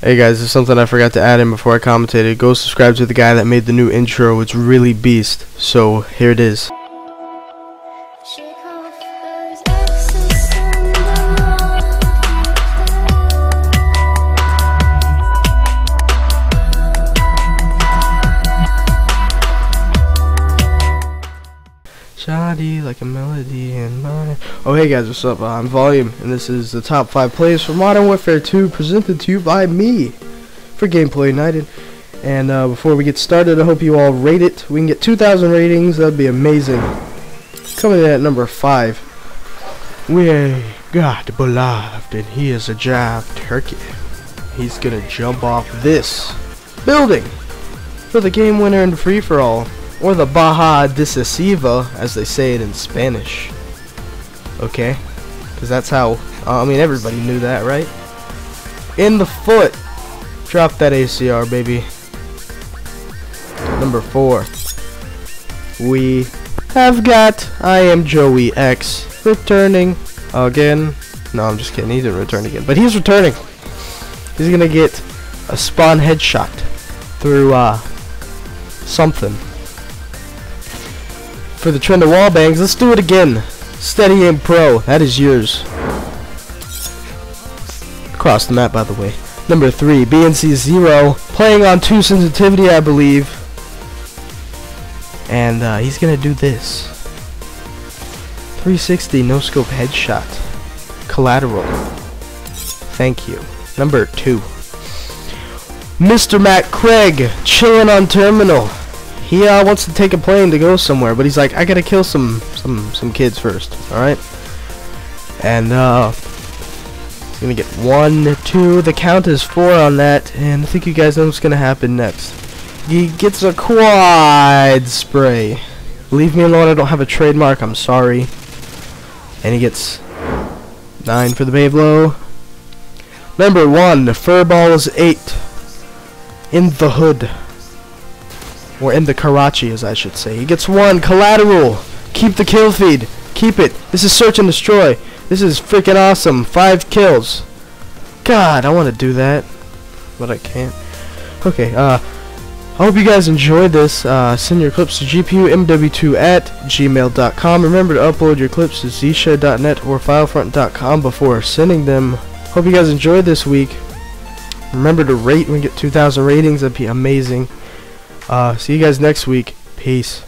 Hey guys, there's something I forgot to add in before I commentated. Go subscribe to the guy that made the new intro. It's really beast. So here it is. Shoddy like a melody in my... Oh hey guys, what's up? I'm Volume, and this is the top 5 plays for Modern Warfare 2 presented to you by me for Gameplay United. And before we get started, I hope you all rate it. We can get 2,000 ratings, that'd be amazing. Coming in at number 5. We got beloved, and he is a jive turkey. He's gonna jump off this building for the game winner in free-for-all. Or the Baja Decisiva, as they say it in Spanish. Okay? Because that's how... I mean, everybody knew that, right? In the foot! Drop that ACR, baby. Number 4. We have got... I am Joey X. Returning again. No, I'm just kidding. He didn't return again. But he's returning. He's going to get a spawn headshot through, something. For the trend of wallbangs, let's do it again. Steady and pro, that is yours. Across the map, by the way. Number 3, BNC 0, playing on 2 sensitivity, I believe. And he's gonna do this. 360 no scope headshot, collateral. Thank you. Number 2, Mr. Matt Craig, chilling on terminal. He wants to take a plane to go somewhere, but he's like, I gotta kill some kids first, alright? And he's gonna get 1, 2, the count is 4 on that, and I think you guys know what's gonna happen next. He gets a quad spray. Leave me alone, I don't have a trademark, I'm sorry. And he gets 9 for the bay blow. Number 1, the furball is 8. In the hood. Or in the Karachi, as I should say. He gets 1. Collateral. Keep the kill feed. Keep it. This is search and destroy. This is freaking awesome. 5 kills. God, I want to do that. But I can't. Okay, I hope you guys enjoyed this. Send your clips to gpumw2@gmail.com. Remember to upload your clips to zshare.net or filefront.com before sending them. Hope you guys enjoyed this week. Remember to rate when we get 2,000 ratings. That'd be amazing. See you guys next week. Peace.